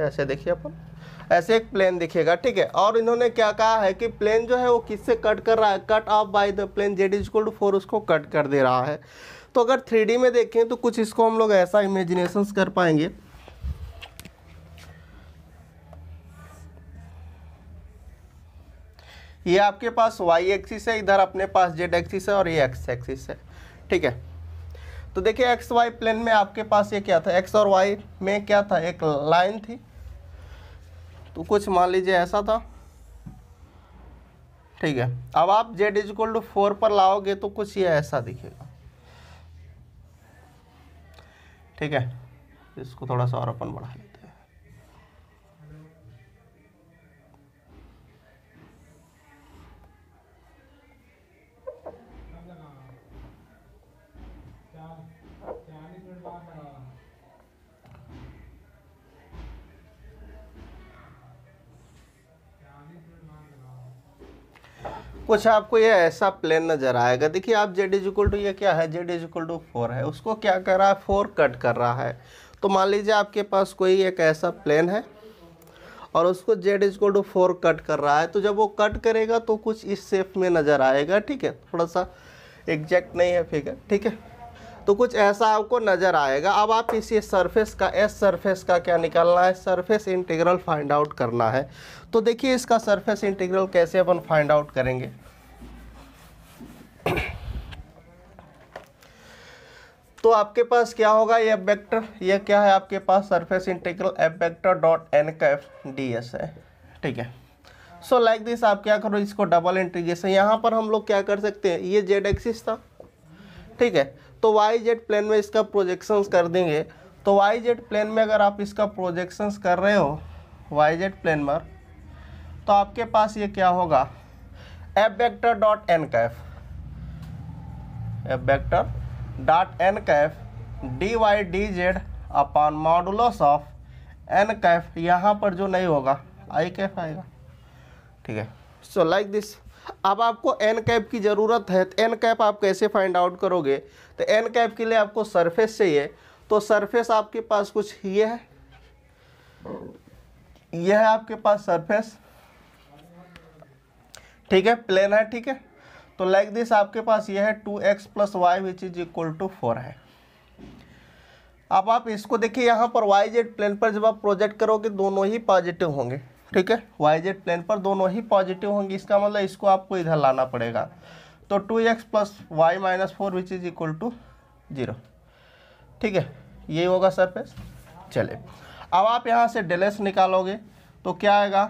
ऐसे देखिए अपन ऐसे एक प्लेन दिखेगा। ठीक है, और इन्होंने क्या कहा है कि प्लेन जो है वो किससे कट कर रहा है, cut off by the plane z is equal to 4 उसको कट कर दे रहा है। तो अगर 3D में देखें तो कुछ इसको हम लोग ऐसा इमेजिनेशंस कर पाएंगे। ये आपके पास y एक्सिस है, इधर अपने पास z एक्सिस है और ये x एक्सिस है। ठीक है, तो देखिए एक्स वाई प्लेन में आपके पास ये क्या था, एक्स और वाई में क्या था एक लाइन थी, तो कुछ मान लीजिए ऐसा था। ठीक है, अब आप z इज इक्वल टू 4 पर लाओगे तो कुछ ये ऐसा दिखेगा। ठीक है, इसको थोड़ा सा और अपन बढ़ा लेते हैं। कुछ आपको ये ऐसा प्लेन नजर आएगा, देखिए आप z इज इक्वल टू ये क्या है z इज इक्वल टू 4 है, उसको क्या कर रहा है 4 कट कर रहा है। तो मान लीजिए आपके पास कोई एक ऐसा प्लेन है और उसको z is equal to 4 cut कर रहा है। तो जब वो कट करेगा तो कुछ इस शेप में नज़र आएगा, ठीक है, थोड़ा सा एग्जैक्ट नहीं है फिगर, ठीक है, तो कुछ ऐसा आपको नज़र आएगा। अब आप इसी सरफेस का क्या निकालना है, सरफेस इंटीग्रल फाइंड आउट करना है। तो देखिए इसका सरफेस इंटीग्रल कैसे अपन फाइंड आउट करेंगे। तो आपके पास क्या होगा, ये वेक्टर, ये क्या है आपके पास, surface integral f vector dot n का एफ डी एस है, ठीक है। सो लाइक दिस आप क्या करो, इसको डबल इंटीग्रेशन, यहाँ पर हम लोग क्या कर सकते हैं, ये जेड एक्सिस था, ठीक है, तो वाई जेड प्लेन में इसका प्रोजेक्शंस कर देंगे। तो वाई जेड प्लेन में अगर आप इसका प्रोजेक्शंस कर रहे हो वाई जेड प्लेन पर, तो आपके पास ये क्या होगा, एफ वेक्टर डॉट एन का एफ वेक्टर डॉट एन का F d y d z upon modulus of n का एफ, यहाँ पर जो नहीं होगा आई का एफ आएगा, ठीक है। सो लाइक दिस अब आपको एन कैप की ज़रूरत है, तो एन कैप आप कैसे फाइंड आउट करोगे, तो एन कैप के लिए आपको सरफेस चाहिए। तो सरफेस आपके पास कुछ ये है, यह है आपके पास सरफेस, ठीक है, प्लेन है, ठीक है। तो लाइक दिस आपके पास यह है 2x plus y which is equal to 4 है। अब आप इसको देखिए यहाँ पर वाई जेड प्लेन पर जब आप प्रोजेक्ट करोगे दोनों ही पॉजिटिव होंगे, ठीक है, वाई जेड प्लेन पर दोनों ही पॉजिटिव होंगे, इसका मतलब इसको आपको इधर लाना पड़ेगा। तो 2x plus y minus 4 which is equal to 0, ठीक है, यही होगा सरफेस। चले अब आप यहाँ से डेल एस निकालोगे तो क्या आएगा,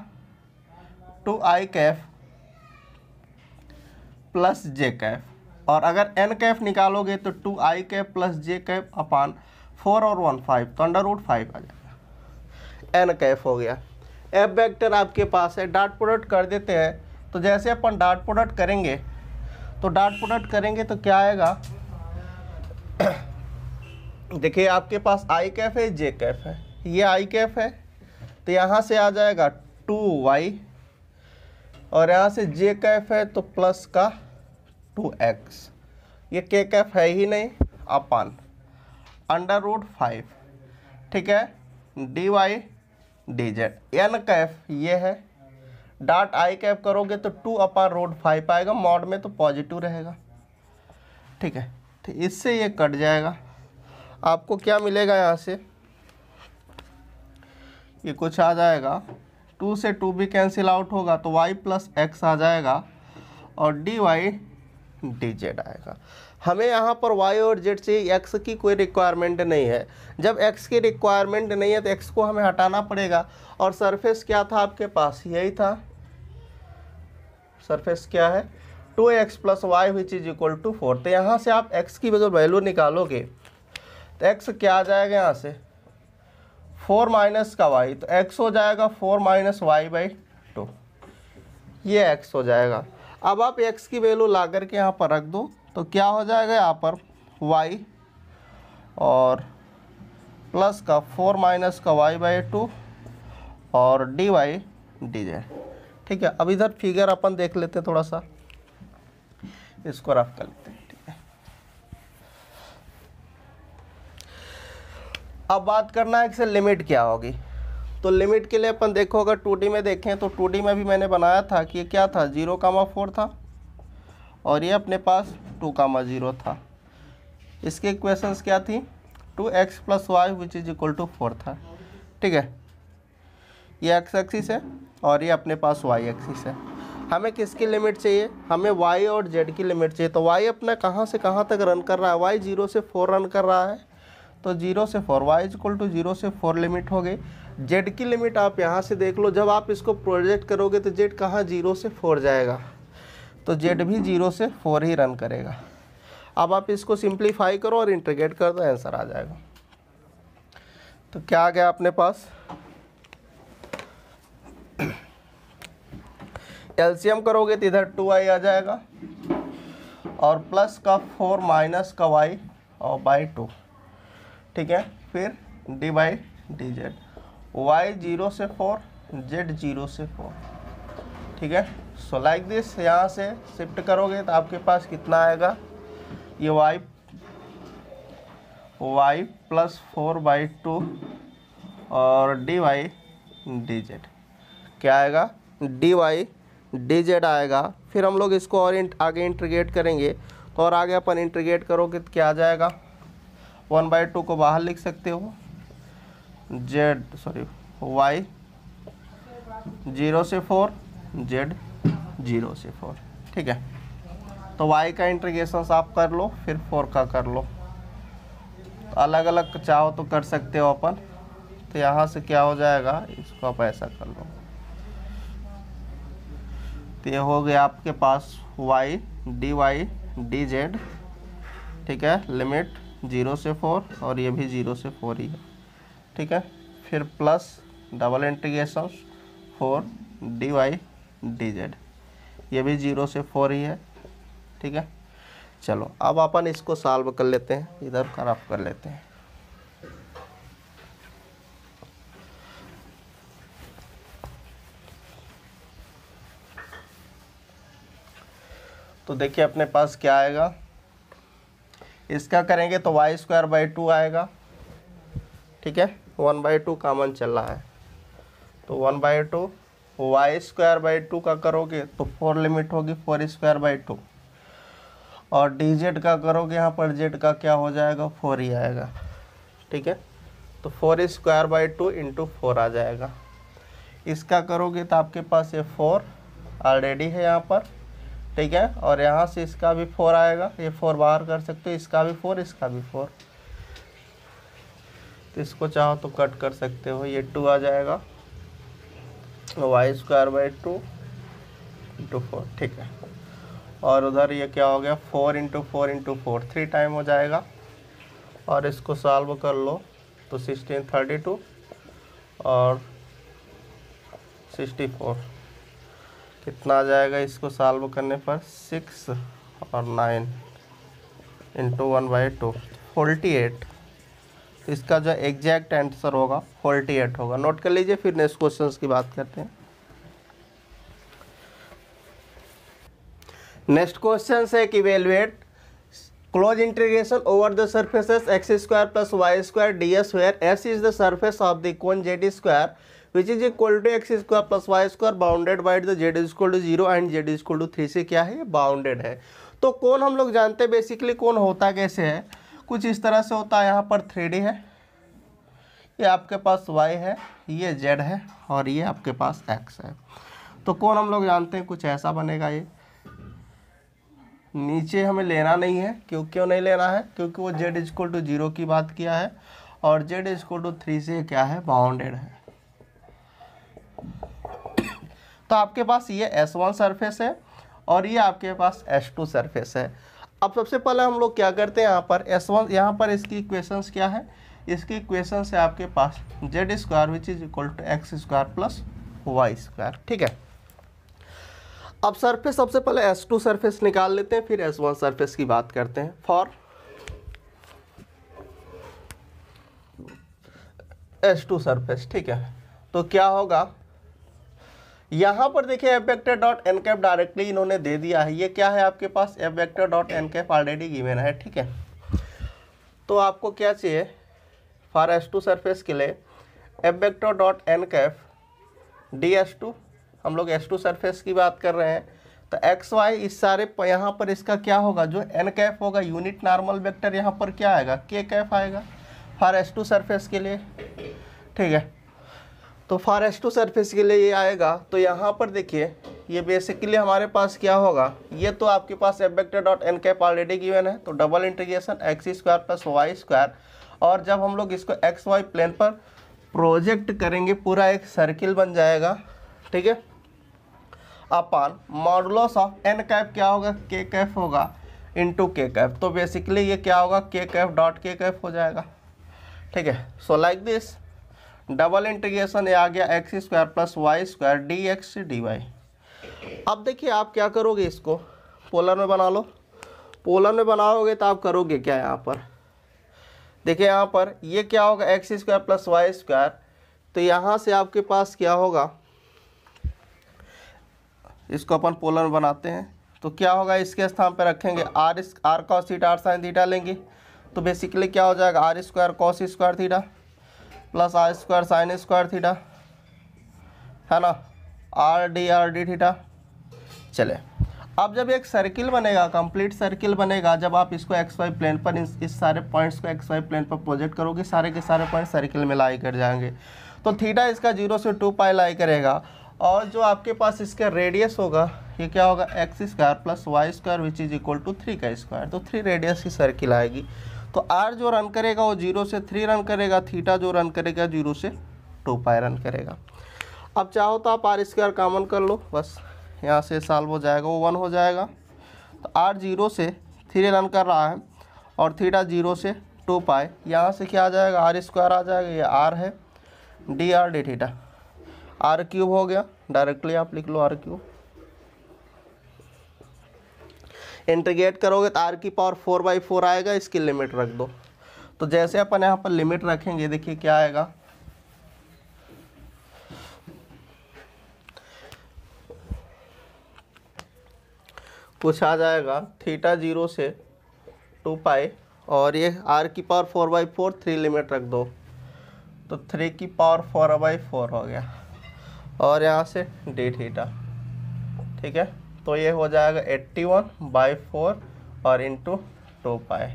2i cap plus j cap, और अगर n कैफ निकालोगे तो 2i cap plus j cap upon 4 और 1 5, तो अंडर रूट 5 आ जाएगा, n कैफ हो गया। एफ वेक्टर आपके पास है, डॉट प्रोडक्ट कर देते हैं। तो जैसे अपन डॉट प्रोडक्ट करेंगे तो क्या आएगा, देखिए आपके पास आई कैफ है, जे कैफ है, ये आई कैफ है, तो यहाँ से आ जाएगा 2y, और यहाँ से जे कैफ है तो प्लस का 2x, ये के कैफ है ही नहीं, अपन अंडर रूट 5, ठीक है, d y d z. N cap ये है, डॉट आई कैफ करोगे तो 2/√5 आएगा, मॉड में तो पॉजिटिव रहेगा, ठीक है, तो इससे ये कट जाएगा। आपको क्या मिलेगा, यहाँ से ये कुछ आ जाएगा, 2 से 2 भी कैंसिल आउट होगा, तो y प्लस एक्स आ जाएगा और डी वाई डी जेड आएगा। हमें यहाँ पर y और z चाहिए, x की कोई रिक्वायरमेंट नहीं है। जब x की रिक्वायरमेंट नहीं है तो x को हमें हटाना पड़ेगा। और सरफेस क्या था आपके पास, यही था, सरफेस क्या है 2x plus y which is equal to 4। तो यहाँ से आप x की अगर वैल्यू निकालोगे तो x क्या आ जाएगा, यहाँ से 4 माइनस का y, तो x हो जाएगा 4 माइनस वाई बाई 2, ये x हो जाएगा। अब आप x की वैल्यू ला करके यहाँ पर रख दो तो क्या हो जाएगा, यहाँ पर y और प्लस का 4 माइनस का y बाई 2 और डी वाई डी जे, ठीक है। अब इधर फिगर अपन देख लेते हैं, थोड़ा सा इसको रफ कर लेते हैं, ठीक है। अब बात करना है इससे लिमिट क्या होगी। तो लिमिट के लिए अपन देखो, अगर 2D में देखें तो 2D में भी मैंने बनाया था कि ये क्या था, 0,4 था, और ये अपने पास 2,0 था। इसके इक्वेशंस क्या थी, 2x plus y which is equal to 4 था, ठीक है, ये x एक्सिस है और ये अपने पास y एक्सिस है। हमें किसकी लिमिट चाहिए, हमें y और z की लिमिट चाहिए। तो y अपना कहाँ से कहाँ तक रन कर रहा है, y 0 से 4 रन कर रहा है, तो 0 से 4 y इज इक्वल टू 0 से 4 लिमिट हो गई। z की लिमिट आप यहाँ से देख लो, जब आप इसको प्रोजेक्ट करोगे तो z कहाँ 0 से 4 जाएगा, तो z भी 0 से 4 ही रन करेगा। अब आप इसको सिंप्लीफाई करो और इंटीग्रेट कर दो, आंसर आ जाएगा। तो क्या आ गया अपने पास, एलसीएम करोगे तो इधर 2i आ जाएगा और प्लस का 4 माइनस का y और बाई 2, ठीक है, फिर d by d z, y 0 से 4 जेड 0 से 4, ठीक है। सो लाइक दिस यहाँ से शिफ्ट करोगे तो आपके पास कितना आएगा, ये वाई प्लस 4 बाई 2 और डी वाई डी जेड। क्या आएगा डी वाई डी जेड आएगा। फिर हम लोग इसको और आगे इंटीग्रेट करेंगे और आगे अपन इंटीग्रेट करोगे तो क्या आ जाएगा 1/2 को बाहर लिख सकते हो जेड सॉरी वाई 0 से 4 जेड 0 से 4 ठीक है। तो y का इंटीग्रेशन आप कर लो फिर 4 का कर लो तो अलग अलग चाहो तो कर सकते हो अपन। तो यहाँ से क्या हो जाएगा इसको आप ऐसा कर लो तो ये हो गया आपके पास y dz ठीक है लिमिट 0 से 4 और ये भी 0 से 4 ही है ठीक है। फिर plus double integration 4 dy dz ये भी 0 से 4 ही है ठीक है। चलो अब अपन इसको सॉल्व कर लेते हैं इधर खराब कर लेते हैं। तो देखिए अपने पास क्या आएगा इसका करेंगे तो y² 2 आएगा ठीक है। 1/2 कॉमन चल रहा है तो 1/2 y² 2 का करोगे तो 4 लिमिट होगी 4² 2 और dz का करोगे यहाँ पर z का क्या हो जाएगा 4 ही आएगा ठीक है। तो 4² 2 इंटू 4 आ जाएगा। इसका करोगे तो आपके पास ये 4 ऑलरेडी है यहाँ पर ठीक है और यहाँ से इसका भी 4 आएगा ये 4 बाहर कर सकते हो इसका भी 4 तो इसको चाहो तो कट कर सकते हो ये 2 आ जाएगा y² 2 इंटू 4 ठीक है। और उधर ये क्या हो गया 4 इंटू 4 इंटू 4 3 टाइम हो जाएगा और इसको सॉल्व कर लो तो 1632 और 64 कितना आ जाएगा इसको सॉल्व करने पर 6 और 9 इंटू 1/2 48 इसका जो एग्जैक्ट आंसर होगा 48 होगा। नोट कर लीजिए फिर नेक्स्ट क्वेश्चंस की बात करते हैं। नेक्स्ट क्वेश्चन है कि evaluate close integration over the surfaces x² + y² ds where s is the surface of the cone z² which is equal to x² + y² bounded by the z = 0 and z = 3 से क्या है bounded है। तो कोन हम लोग जानते हैं basically कोन होता कैसे है कुछ इस तरह से होता है। यहाँ पर 3D है ये आपके पास y है ये z है और ये आपके पास x है। तो कोन हम लोग जानते हैं कुछ ऐसा बनेगा। ये नीचे हमें लेना नहीं है क्यों नहीं लेना है क्योंकि वो z = 0 की बात किया है और z = 3 से क्या है बाउंडेड है। तो आपके पास ये S1 सरफेस है और ये आपके पास S2 सरफेस है। अब सबसे पहले हम लोग क्या करते हैं यहाँ पर S1 यहाँ पर इसकी इक्वेशंस क्या है इसकी इक्वेशन है आपके पास z² which is equal to x² + y² ठीक है। अब सरफेस सबसे पहले S2 सरफेस निकाल लेते हैं फिर S1 सरफेस की बात करते हैं। फॉर S2 सरफेस ठीक है तो क्या होगा यहाँ पर देखिए f_vector.n डायरेक्टली इन्होंने दे दिया है। ये क्या है आपके पास f_vector.n ऑलरेडी गिवन है ठीक है। तो आपको क्या चाहिए फॉर S2 सरफेस के लिए f_vector.n ds2 हम लोग S2 सरफेस की बात कर रहे हैं तो xy इस सारे यहाँ पर इसका क्या होगा जो n_ होगा यूनिट नॉर्मल वेक्टर यहाँ पर क्या आएगा k_ आएगा फॉर S2 सरफेस के लिए ठीक है। तो फॉर S2 सरफेस के लिए ये आएगा तो यहाँ पर देखिए ये बेसिकली हमारे पास क्या होगा ये तो आपके पास f_vector.n ऑलरेडी गिवन है तो डबल इंटीग्रेशन x² + y² और जब हम लोग इसको xy प्लेन पर प्रोजेक्ट करेंगे पूरा एक सर्किल बन जाएगा ठीक है। अपन मॉडुलस ऑफ n_ क्या होगा k_ होगा इंटू k_ तो बेसिकली ये क्या होगा k_.k_ हो जाएगा ठीक है। So like this double integration ये आ गया x² + y² dx dy। अब देखिए आप क्या करोगे इसको पोलर में बना लो। पोलर में बनाओगे तो आप करोगे क्या यहाँ पर देखिए यहाँ पर ये क्या होगा x² + y² तो यहाँ से आपके पास क्या होगा इसको अपन पोलर बनाते हैं तो क्या होगा इसके स्थान पर रखेंगे r cos theta r sin theta लेंगे तो बेसिकली क्या हो जाएगा r² cos² theta + r² sin² theta है ना आर डी थीटा। चले अब जब एक सर्किल बनेगा, कंप्लीट सर्किल बनेगा, जब आप इसको एक्स वाई प्लेन पर इस सारे पॉइंट्स को एक्स वाई प्लेन पर प्रोजेक्ट करोगे, सारे के सारे पॉइंट सर्किल में लाई कर जाएंगे। तो थीटा इसका 0 से 2 पाई लाई करेगा और जो आपके पास इसका रेडियस होगा ये क्या होगा, x² + y² which is equal to 3 का स्क्वायर। तो 3 रेडियस की सर्किल आएगी। तो r जो रन करेगा वो 0 से 3 रन करेगा, थीटा जो रन करेगा 0 से 2 पाई रन करेगा। अब चाहो तो आप r² कॉमन कर लो, बस यहाँ से साल्व हो जाएगा, वो 1 हो जाएगा। तो r 0 से 3 रन कर रहा है और थीटा 0 से 2 पाई, यहाँ से क्या आ जाएगा r² आ जाएगा, ये r है, dr d theta, r cube हो गया, डायरेक्टली आप लिख लो r क्यूब। इंटीग्रेट करोगे तो r की पावर 4/4 आएगा, इसकी लिमिट रख दो। तो जैसे अपन यहाँ पर लिमिट रखेंगे देखिए क्या आएगा, कुछ आ जाएगा थीटा 0 से 2 पाई और ये r की पावर 4/4, 3 लिमिट रख दो तो 3 की पावर 4/4 हो गया और यहाँ से d थीटा, ठीक है। तो ये हो जाएगा 81/4 और इंटू 2 पाई,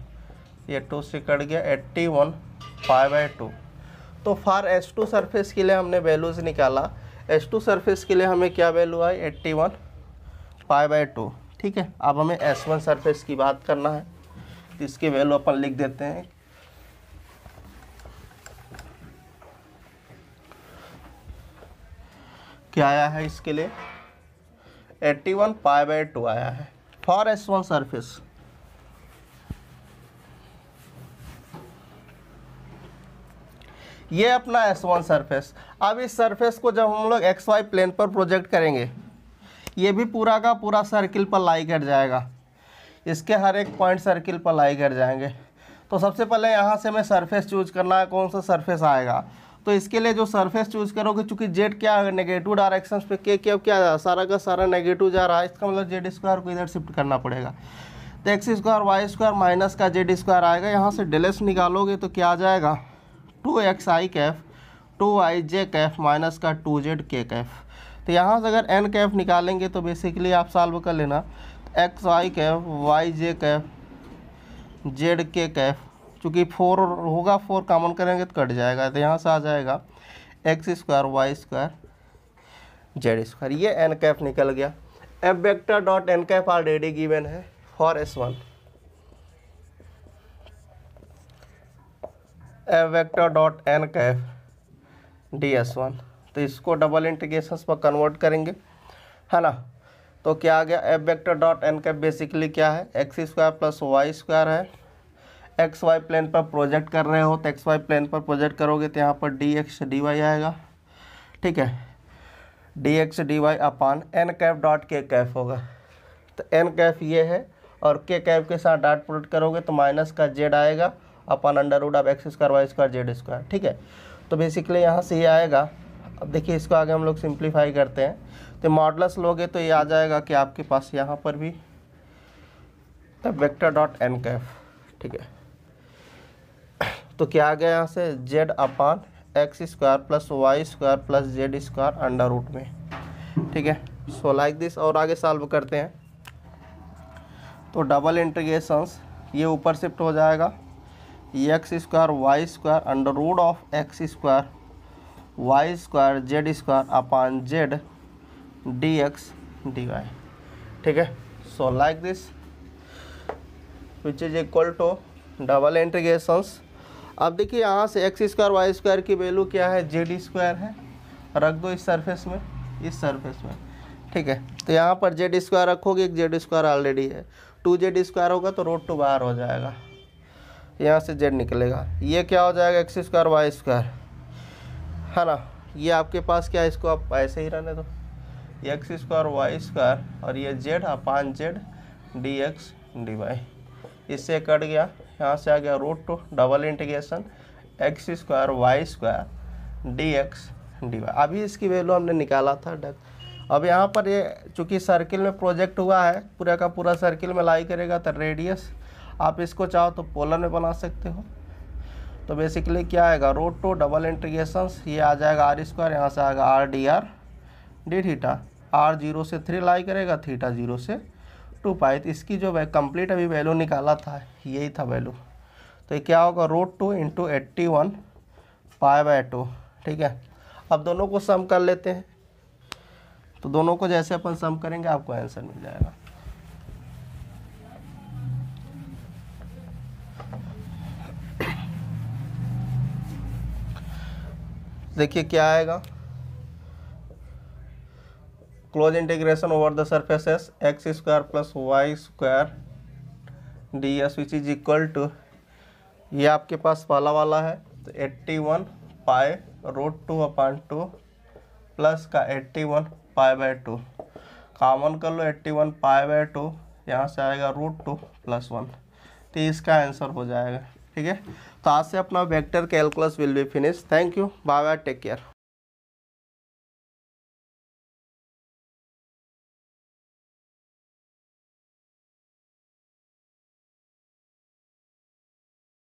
ये 2 से कट गया, 81 पाई/2। तो फॉर S2 सरफेस के लिए हमने वैल्यूज़ निकाला, S2 सरफेस के लिए हमें क्या वैल्यू आई, 81 पाई/2, ठीक है। अब हमें S1 सरफेस की बात करना है, इसकी वैल्यू अपन लिख देते हैं। क्या आया है इसके लिए, 81 पाई/2 आया है फॉर S1 सरफेस। ये अपना S1 सरफेस। अब इस सरफेस को जब हम लोग XY प्लेन पर प्रोजेक्ट करेंगे, ये भी पूरा का पूरा सर्किल पर लाई कर जाएगा, इसके हर एक पॉइंट सर्किल पर लाई कर जाएंगे। तो सबसे पहले यहाँ से मैं सरफेस चूज करना है, कौन सा सरफेस आएगा। तो इसके लिए जो सरफेस चूज करोगे, चूंकि जेड क्या है नेगेटिव डायरेक्शंस पे, के क्या जा रहा है, सारा का सारा नेगेटिव जा रहा है, इसका मतलब z² को इधर शिफ्ट करना पड़ेगा। तो x² y² माइनस का z² आएगा, यहाँ से डेलेस निकालोगे तो क्या आ जाएगा 2xi Kaif 2yj Kaif minus का 2zk कैफ। तो यहाँ से अगर n कैफ निकालेंगे तो बेसिकली आप सॉल्व कर लेना, xi Kaif yj Kaif zk Kaif, चूँकि 4 होगा, 4 कॉमन करेंगे तो कट जाएगा। तो यहाँ से आ जाएगा x² y² z², ये एन कैफ निकल गया। F vector dot N cap already given है for S1। F vector dot N cap ds1, तो इसको डबल इंटीग्रेशन पर कन्वर्ट करेंगे, है ना। तो क्या आ गया, F vector dot N cap basically क्या है, x² + y² है। एक्स वाई प्लेन पर प्रोजेक्ट कर रहे हो तो एक्स वाई प्लेन पर प्रोजेक्ट करोगे तो यहाँ पर dx dy आएगा, ठीक है, dx dy upon n cap dot k cap होगा। तो n कैफ ये है और k कैफ के साथ डॉट प्रोडक्ट करोगे तो माइनस का z आएगा अपान अंडरवुड अब x² y² z², ठीक है। तो बेसिकली यहाँ से ये आएगा। अब देखिए इसको आगे हम लोग सिंप्लीफाई करते हैं, तो मॉडलस लोगे तो ये आ जाएगा कि आपके पास यहाँ पर भी तब वेक्टर डॉट एन कैफ, ठीक है। तो क्या आ गया यहाँ से z अपान x² + y² + z² under root में, ठीक है। सो लाइक दिस, और आगे सॉल्व करते हैं। तो डबल इंटीग्रेशंस, ये ऊपर शिफ्ट हो जाएगा, ये x² y² under root of x² y² z² upon z dx dy, ठीक है। So like this which is equal to double integrations. अब देखिए यहाँ से x² y² की वैल्यू क्या है, z² है, रख दो इस सरफेस में, इस सरफेस में, ठीक है। तो यहाँ पर z² रखोगे, एक z² ऑलरेडी है, 2z² होगा तो रूट 2 बाहर हो जाएगा, यहाँ से z निकलेगा। ये क्या हो जाएगा x² y², है ना। ये आपके पास क्या है, इसको आप ऐसे ही रहने दो, ये x² y² और ये z upon z dx dy, इससे कट गया, यहाँ से आ गया root 2, double integration x² y² dx dy। अभी इसकी वैल्यू हमने निकाला था। अब यहाँ पर ये चूँकि सर्किल में प्रोजेक्ट हुआ है, पूरा का पूरा सर्किल में लाई करेगा, तो रेडियस आप इसको चाहो तो पोलर में बना सकते हो। तो बेसिकली क्या आएगा, रूट 2 डबल इंटीग्रेशन, ये आ जाएगा r², यहाँ से आएगा r dr d theta, r zero से 3 लाई करेगा, थीटा जीरो से 2 पाई। तो इसकी जो कंप्लीट अभी वैल्यू निकाला था यही था वैल्यू। तो ये क्या होगा, √2 इंटू 81 पाई/2। ठीक है, अब दोनों को सम कर लेते हैं। तो दोनों को जैसे अपन सम करेंगे आपको आंसर मिल जाएगा। देखिए क्या आएगा, close integration over the surface s x² + y² dS which is equal to, ये आपके पास वाला है तो 81 पाई √2/2 प्लस का 81 पाई/2 कॉमन कर लो, 81 पाई/2 यहाँ से आएगा √2 + 1। तो इसका आंसर हो जाएगा। ठीक है, तो आज से अपना vector calculus will be finish. Thank you, bye bye, take care.